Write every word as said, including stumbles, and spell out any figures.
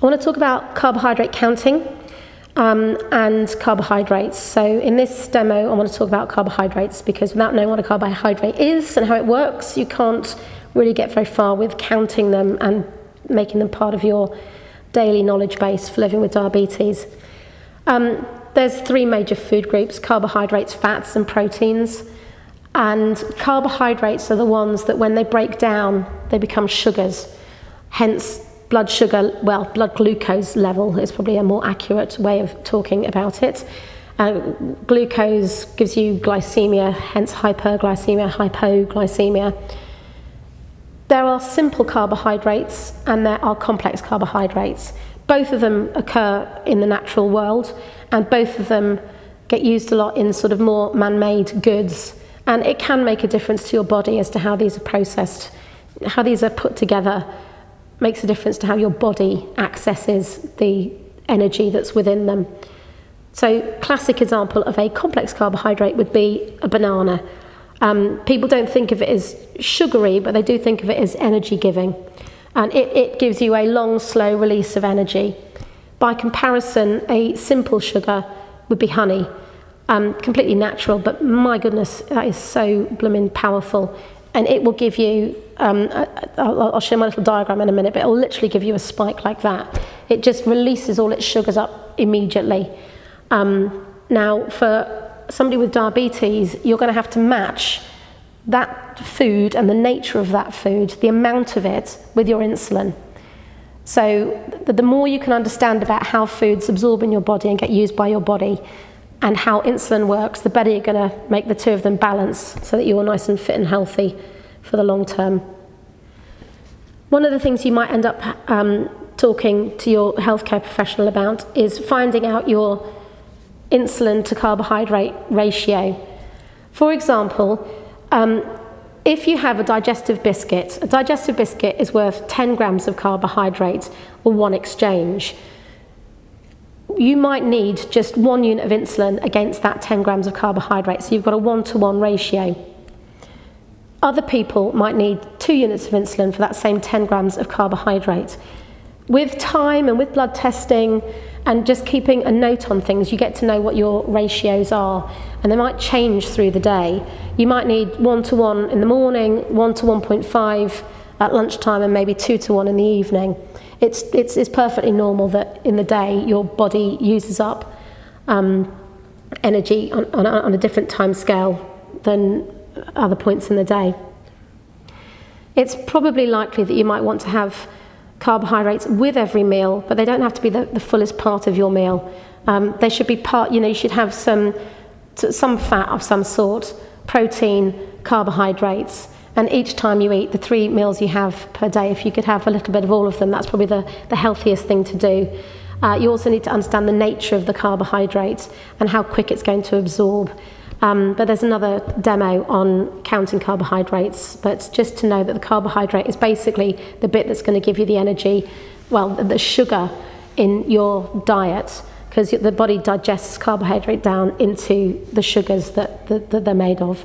I want to talk about carbohydrate counting um, and carbohydrates. So in this demo, I want to talk about carbohydrates, because without knowing what a carbohydrate is and how it works, you can't really get very far with counting them and making them part of your daily knowledge base for living with diabetes. Um, there's three major food groups: carbohydrates, fats, and proteins. And carbohydrates are the ones that when they break down, they become sugars, hence blood sugar, well, blood glucose level is probably a more accurate way of talking about it. Uh, glucose gives you glycemia, hence hyperglycemia, hypoglycemia. There are simple carbohydrates and there are complex carbohydrates. Both of them occur in the natural world, and both of them get used a lot in sort of more man-made goods. And it can make a difference to your body as to how these are processed. How these are put together makes a difference to how your body accesses the energy that's within them. So classic example of a complex carbohydrate would be a banana. Um, people don't think of it as sugary, but they do think of it as energy giving. And it, it gives you a long, slow release of energy. By comparison, a simple sugar would be honey. Um, completely natural, but my goodness, that is so blooming powerful. And it will give you, um, I'll, I'll show my little diagram in a minute, but it will literally give you a spike like that. It just releases all its sugars up immediately. Um, now, for somebody with diabetes, you're going to have to match that food and the nature of that food, the amount of it, with your insulin. So the, the more you can understand about how foods absorb in your body and get used by your body, and how insulin works, the better you're going to make the two of them balance so that you're nice and fit and healthy for the long term. One of the things you might end up um, talking to your healthcare professional about is finding out your insulin to carbohydrate ratio. For example, um, if you have a digestive biscuit, a digestive biscuit is worth ten grams of carbohydrate, or one exchange. You might need just one unit of insulin against that ten grams of carbohydrate, so you've got a one-to-one ratio. Other people might need two units of insulin for that same ten grams of carbohydrate. With time and with blood testing and just keeping a note on things, you get to know what your ratios are, and they might change through the day. You might need one-to-one in the morning, one to one point five at lunchtime, and maybe two to one in the evening. It's, it's, it's perfectly normal that in the day your body uses up um, energy on, on, on a different time scale than other points in the day. It's probably likely that you might want to have carbohydrates with every meal, but they don't have to be the, the fullest part of your meal. Um, they should be part, you know, you should have some, some fat of some sort, protein, carbohydrates. And each time you eat, the three meals you have per day, if you could have a little bit of all of them, that's probably the, the healthiest thing to do. Uh, you also need to understand the nature of the carbohydrate and how quick it's going to absorb. Um, but there's another demo on counting carbohydrates, but just to know that the carbohydrate is basically the bit that's going to give you the energy, well, the sugar in your diet, because the body digests carbohydrate down into the sugars that, that, that they're made of.